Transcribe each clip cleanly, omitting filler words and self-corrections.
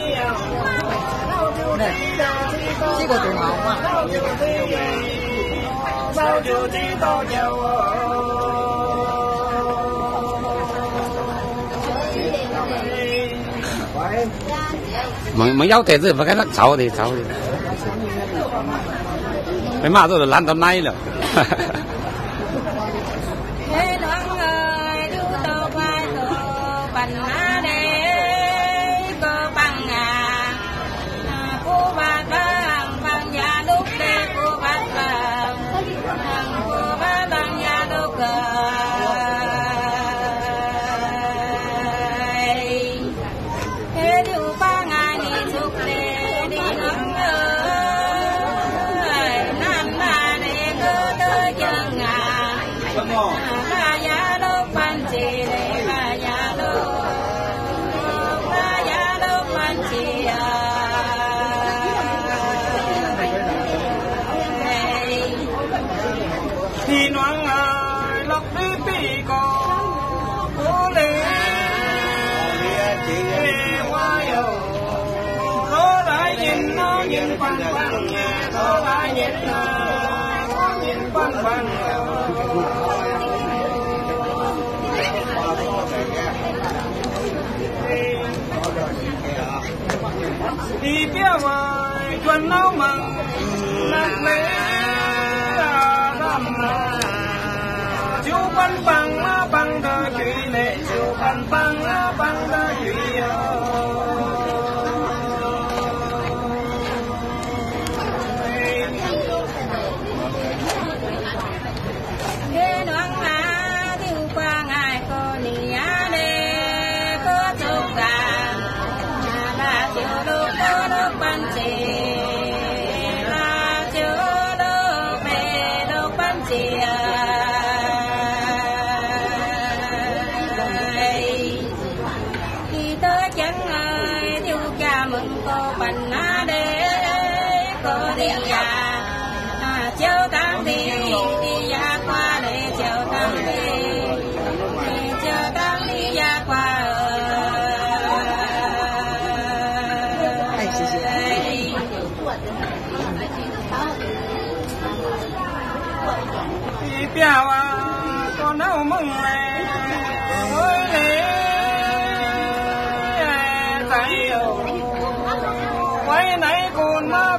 Này, chỉ có tự hào mà. Sao chưa chỉ to nhau? Mấy giáo tiền rồi mà cái lắc xấu thì xấu. Mấy má tôi là lăn tầm nay rồi. Thì nón ai lọc đi có cố lên qua yêu có lại nhìn nó nhìn quanh quanh có lại nhìn nó nhìn quanh quanh đi phía ngoài chuẩn nó mừng nặng nề băng đôi chữ lệ chiều băng băng đôi chữ thế nón lá thiêu qua ngày cô nia đê có chúc cả là chiều đôi có đôi băng chì là chiều đôi về đôi băng chì Chào con đâu mừng này ơi lễ tay quay nãy con má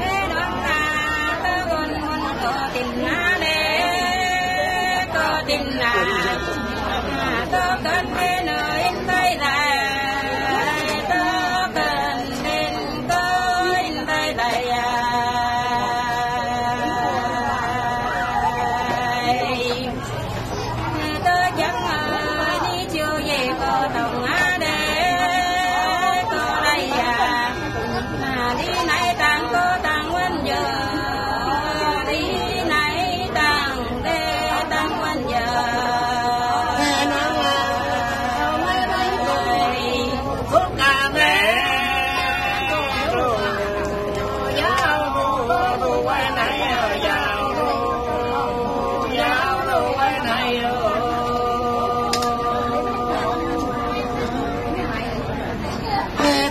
thế đó là ta còn muốn có tình na để có tình na có cần thế nơi tay này ta cần nên coi tay này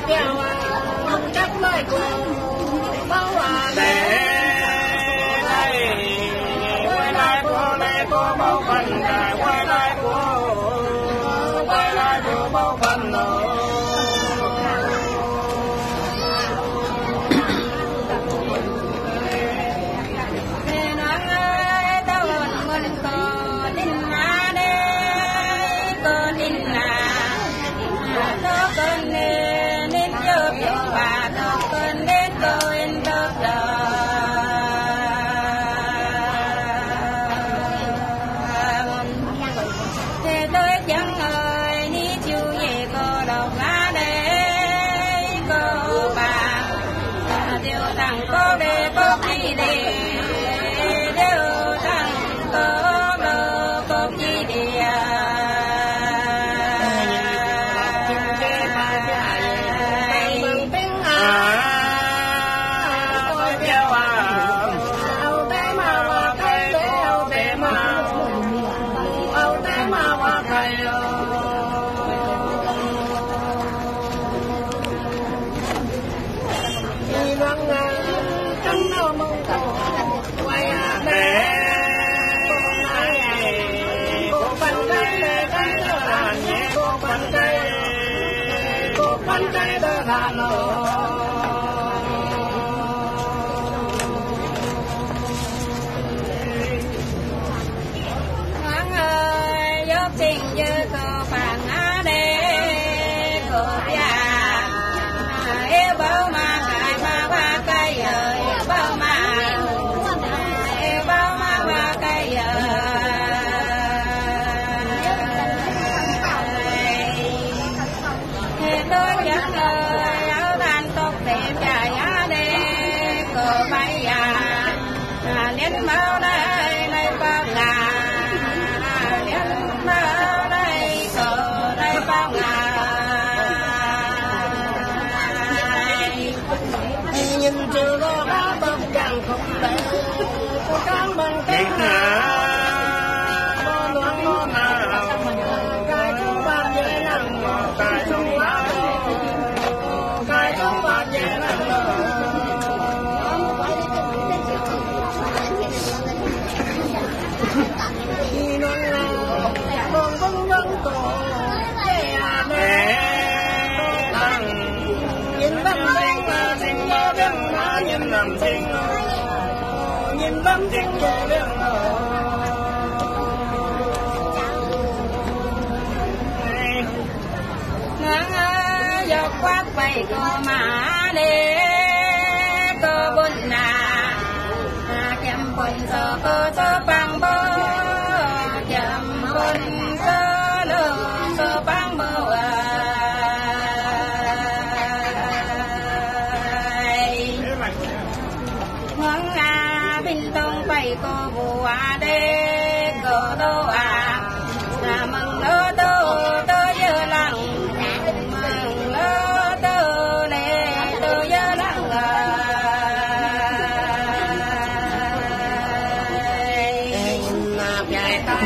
Trời ơi chẳng ơi ní chiều Những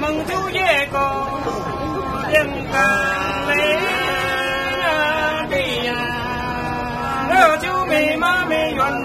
mừng chú về cô dân ca lễ đi à chú mi má mi văn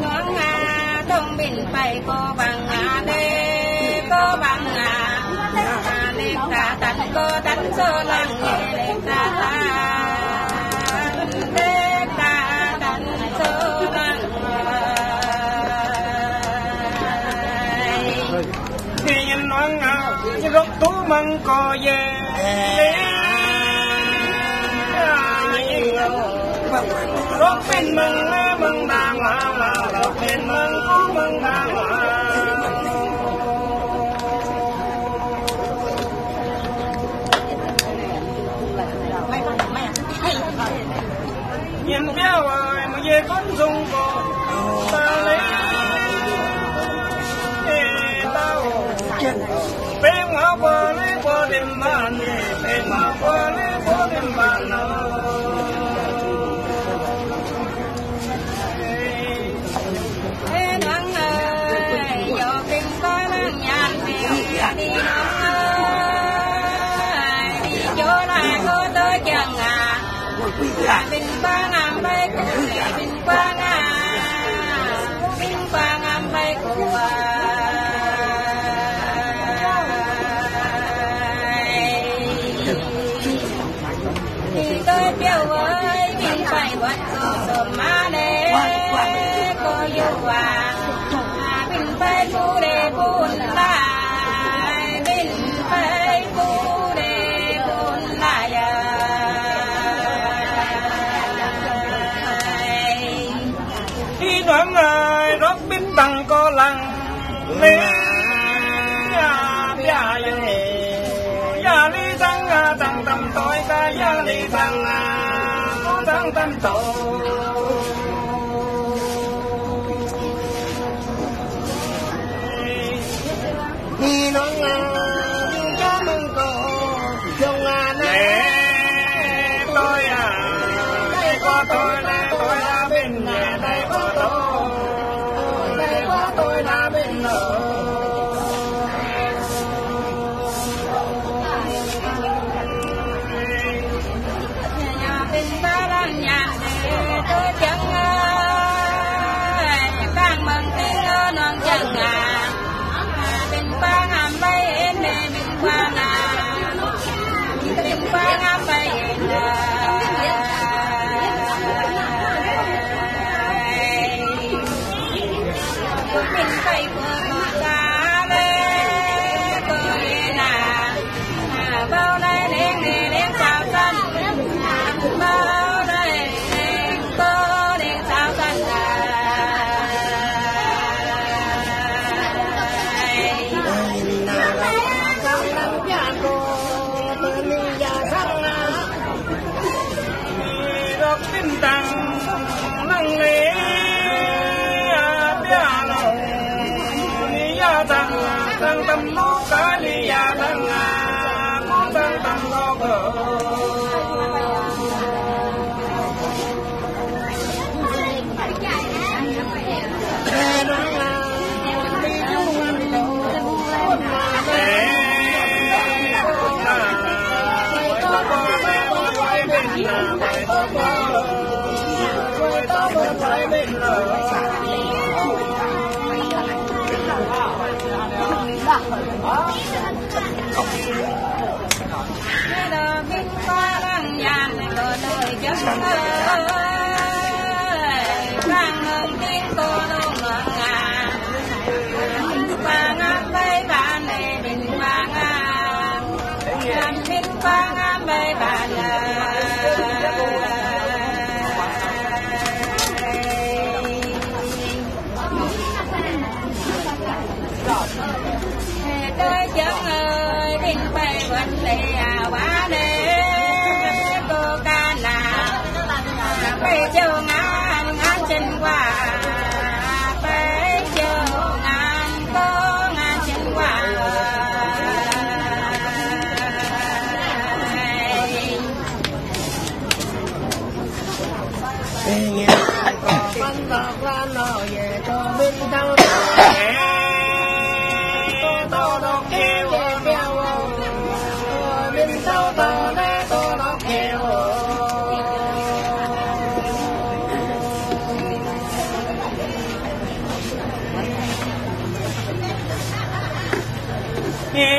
ngón nga thông bình bay cô bằng nga đê cô bằng nga nên ta tánh cô tánh sơ lăng nên ta gốc tú măng cò về. Rốt mình mừng đàng hoàng, rốt mình mừng đàng hoàng. Nhìn béo ơi mà về con dùng con ta lấy tao bên ngõ qua lấy qua đêm bàn, bên ngõ qua lấy qua đêm bàn. Bình Quang Nam bay của Bình Quang Nam, Bình Quang Nam bay của thì tôi kêu với Bình phải quật rồi má để cô yêu hòa Bình phải cô để cô là. Đoán ơi rót binh bằng co lăng lý bia ya lý tăng tâm tối ca ya lý tăng tâm tổ đi nói cho mừng cô trong ngàn này tôi đây có tôi này tôi là bên nhà đây có tôi. Tăng tâm nó cả đi ya tăng à nó tăng tâm nó cơ đi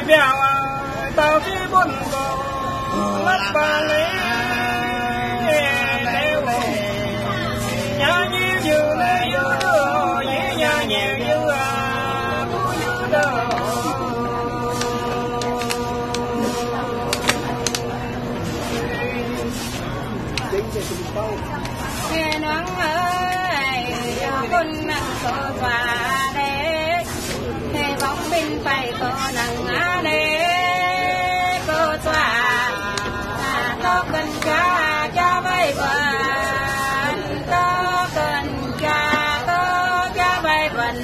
bèo tao đi buồn cô mất ba lấy leo nhà như như này nhớ nhà nhiều như tôi như đâu tính quân nặng có và đế thế bóng bên phải có nặng á đế cơ tòa có cần ca cho vay vần có cần ca có cho vay vần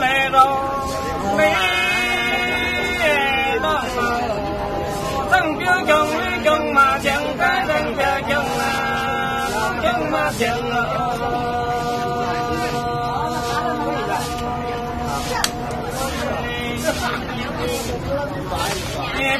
lệ rồi mẹ đó tăng chưa chân mà chẳng cái đang chờ chân mà chẳng nghe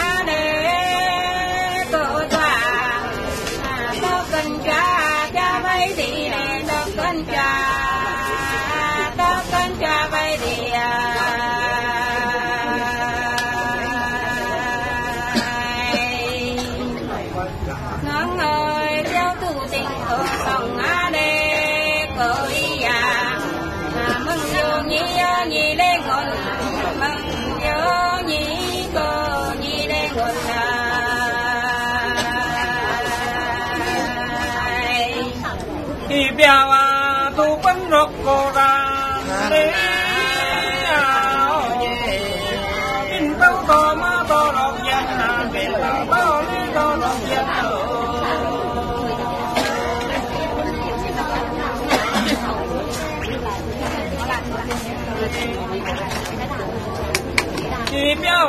á để cô tòa có cần cha vay gì này có cần cha nón ơi theo tu tình ở phòng á đê cởi à mừng vô nhi lên ngọn mừng vô nhi cô nhi lên ngọn thì bèo à tu bánh rốt cô ra đê tin tao to má to lọt dân à tin tao to lý to lọt dân chỉ béo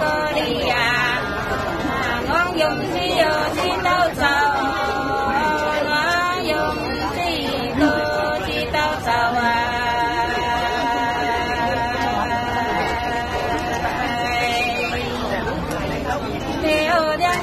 cô đi à nón dùng thì ở thì tao sao nón dùng thì cô thì tao sao à thế ở đang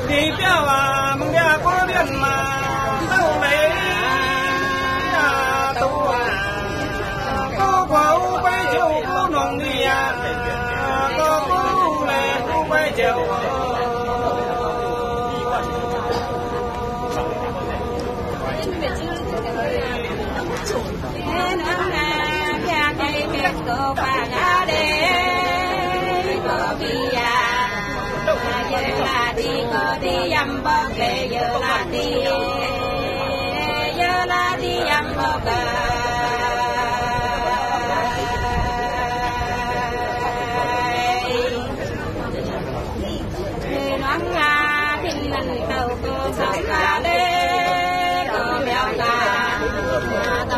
Thì béo à mừng ra có điện mà tao mẹ tao à có quẩu bay chiều có nồng đi à có quẩu lẹ có bay chiều Hãy subscribe cho kênh Ghiền Mì Gõ để không bỏ lỡ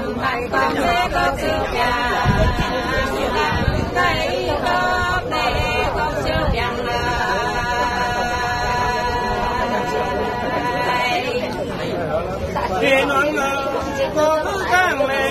những video hấp dẫn.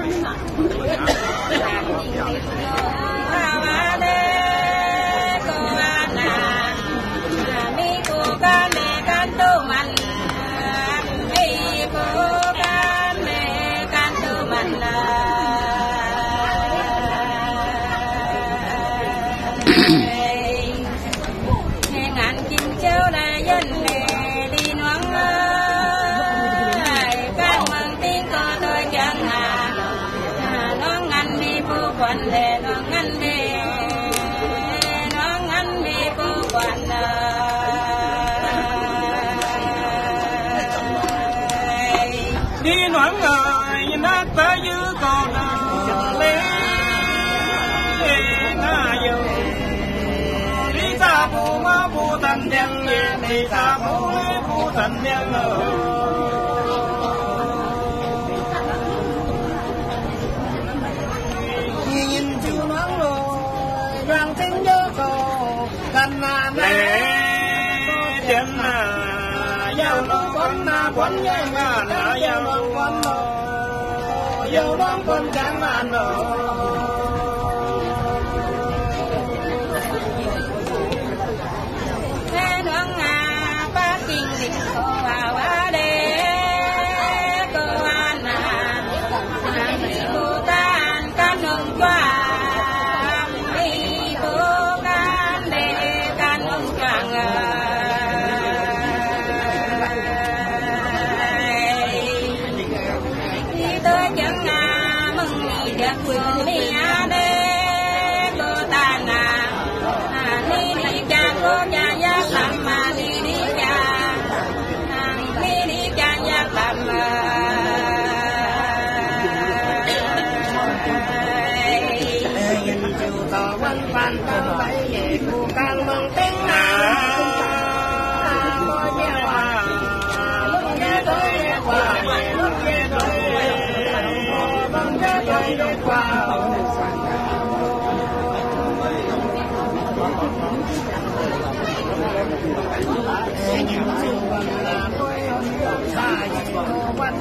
đây công an à mi cô ca mẹ can đâu mạnh đi ta phố lê phố thần miên ngờ nhìn chiều nắng rồi đoàn tính nhớ cầu cần là nè chân à giàu nó con na quấn nhớ ngà là giàu nó con rồi giàu nó con chẳng màn rồi Hãy subscribe cho kênh Ghiền Mì Gõ để không bỏ lỡ những video hấp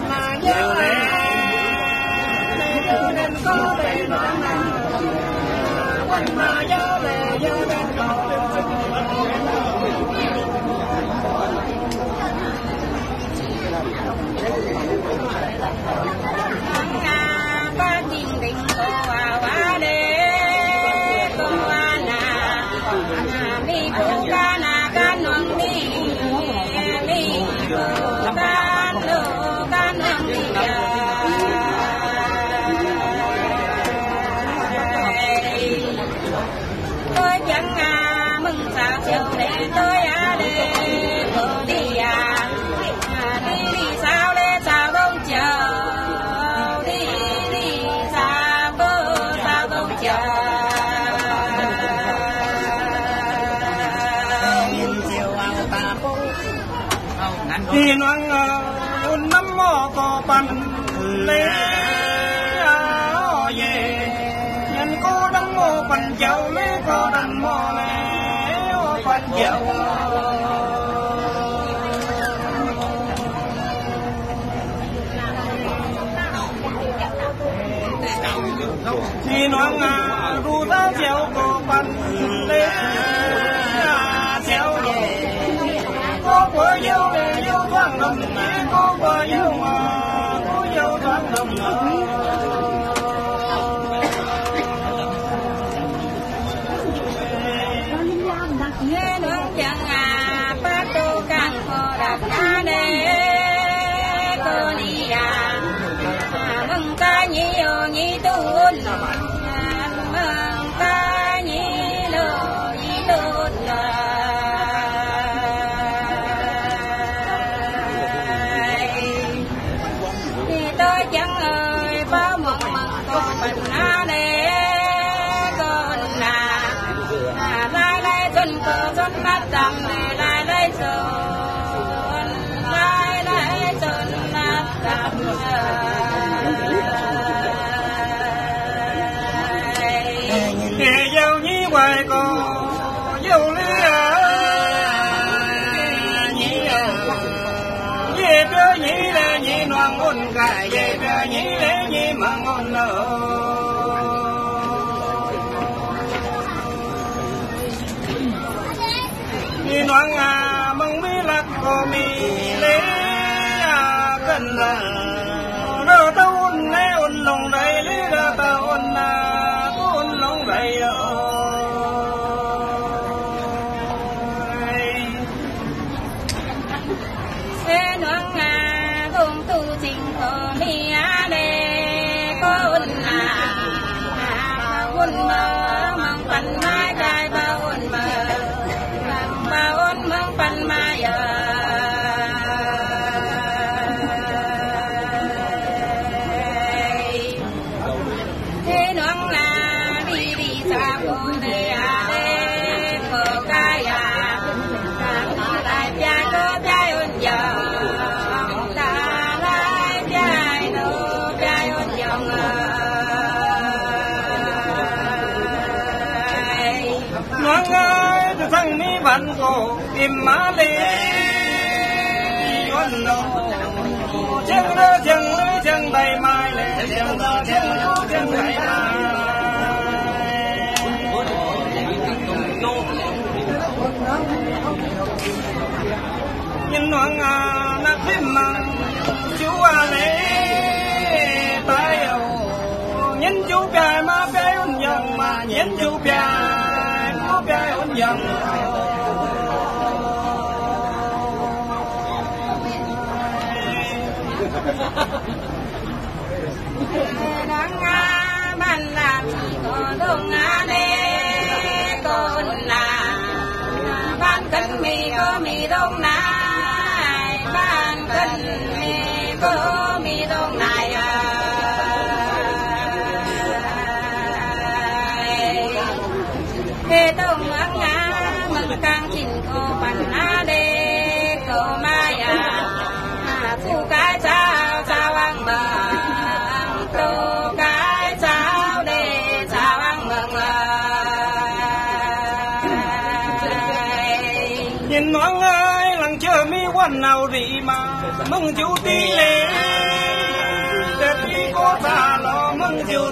dẫn. dân mừng sao chiều đến tới để vừa đi đi đi sao để sao không chờ đi đi sao cứ sao không chờ chiều ăn ta phố đi nắng buồn lắm mò có bắn lê về nhân cô đang mò bắn dầu lê cô đang mò lê bắn dầu đi nắng ru ra dầu cô bắn lê dầu cô vừa dầu về dầu thoáng đồng cô vừa dầu nghe nương chẳng bắt đầu càng khó đặt ra để cô đi mừng ca nhiều nhị tuôn mừng ca nhị tuôn thì tôi chẳng ơi bao mộng còn bận ra để con ra đây gần cửa con mắt rằng này lại đây rồi lại đây rồi mắt rằng để dâu như vậy con dâu lê nhị về đưa nhị là nhị noan ngôn cài về đưa nhị lễ nhị mà ngôn lỡ noang mong mi lạc cô mi lê cần đỡ ta ôn lê ôn lòng đầy lê đỡ ta ôn lòng đầy xe noang gồm tu trình cô mi á đê cô ôn ôn mơ mong phần mai cài bao ôn mơ mong phần mai thế nóng là đi đi xa cô để để cô cài lại cha cô trai ôn giờ ta lại trai nô trai ôn dòng nóng ơi từ thằng mi vẫn cô im má lê con nô chân đỡ chân lưỡi chân tay mai lê chân đỡ chân lưỡi chân tay mai nhìn hoàng nát phim mà chú lê tay ầu nhìn chú bia má bé ôn dần mà nhìn chú bia má bé ôn dần đang bàn là chỉ có đông để con là ban cân mì có mì đông này ban cân mì có mì đông này thế đông ngã mực càng chín cô bàn để cô mai thu cái sao sao ăn mừng thu cái sao để sao ăn mừng nhìn nón ơi làng chơi mi quan nào gì mà mừng chú tí lệ đẹp đi có ta lo mừng chú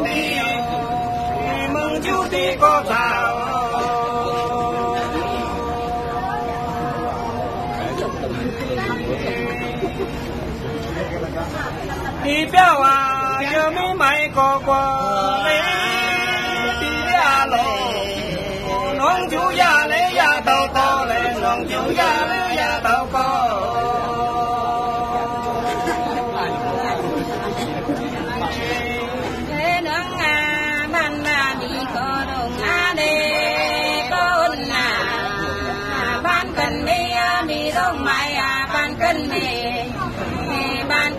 tí có ta đi béo giờ mi mày có qua lê đi béo lô nón chú già lê già tàu to lê nón chú già lê già tàu co thế nón bàn là đi có đồng đê có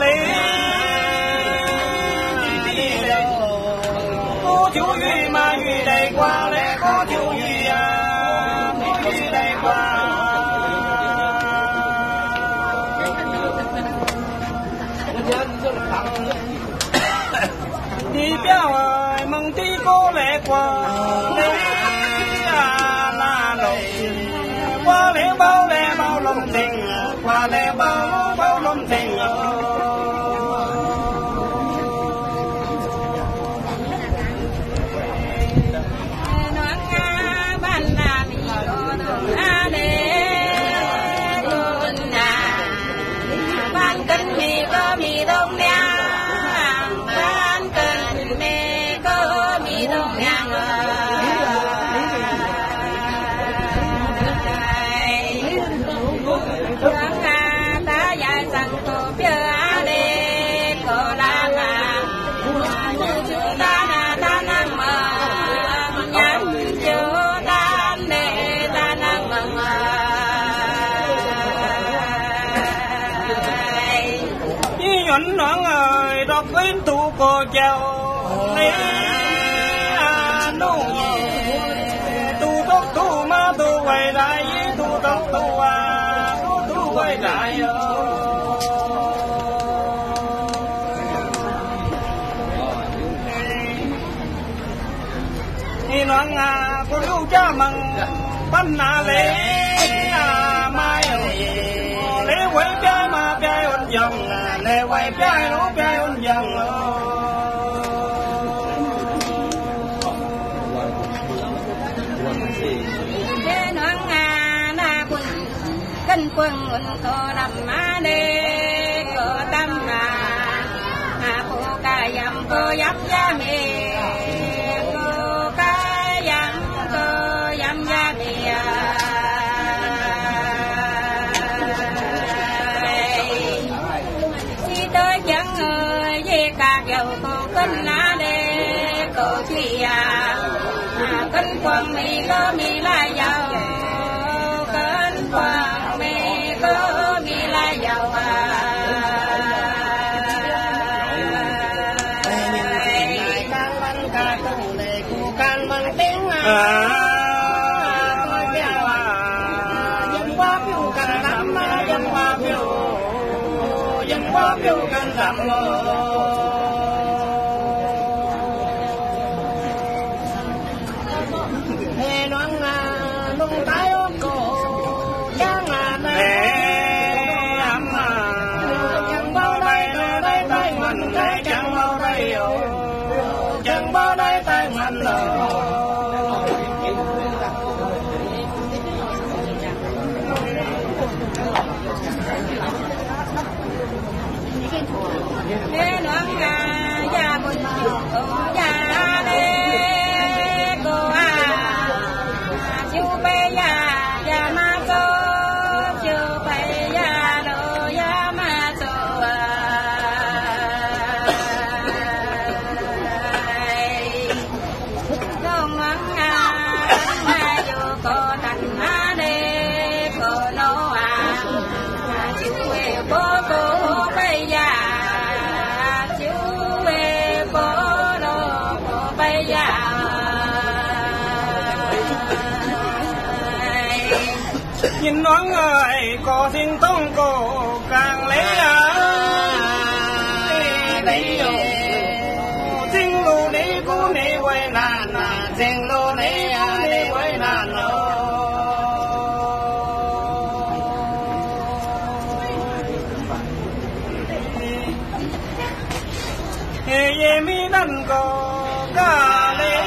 lê cô chú duy mà duy đây qua lẽ có chú duy à đi theo ơi mừng tí cô lệ qua lễ là lệ qua lễ bao lòng tình qua lễ bao lòng tình anh nói ơi đọc đến tu cô chào lý nô tu tóc tu má tu quay lại tu tóc tu à tu quay lại đi nói à cô lưu cha mừng bắt nà lễ mai lễ quay cha mà cha ôn dòng lễ quay cha nó cha ôn dòng lễ nón nga na quân cân quân quân cô nằm má đê cô tâm hà cô ca dầm cô dấp gia mê cô ca dầm cô dầm gia mê cánh quang mi có mi lai dầu cánh quang mi có mi lai dầu à can văn ca công đề cụ can văn tiếng à coi kêu à dân quá phiêu can lắm à dân quá phiêu can lắm Hãy subscribe cho kênh Ghiền Mì Gõ để không bỏ lỡ nhìn nón ơi có thiên tông cổ càng lấy lấy đồ thiên lô đấy cô này quay nàn thiên lô đấy này quay nàn ye mi đan cô ca lấy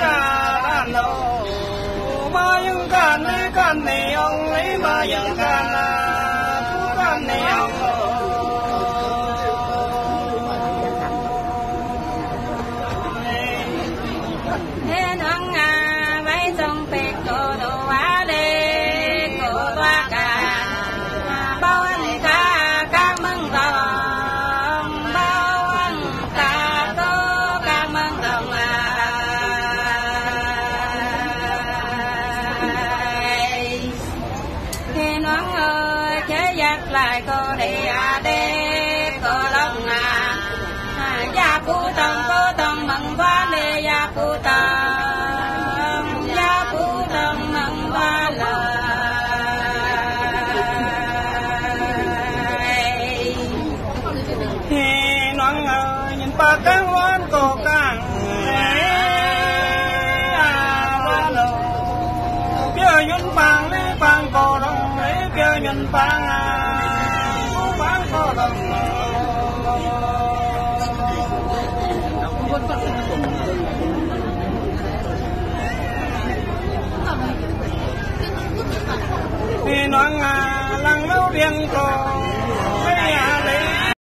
ca đan lô ma yung ca này can này ông lấy ba giờ can là can này ông lại cô đi à đê cô long à gia cô tông mừng quá đê gia phú tông mừng quá lời thì nón ngờ nhìn ba cái quán cổ càng ba lô kia nhún bằng đi bằng cổ đó kia nhìn bằng bán có đồng thì nó lăng máu điên cổ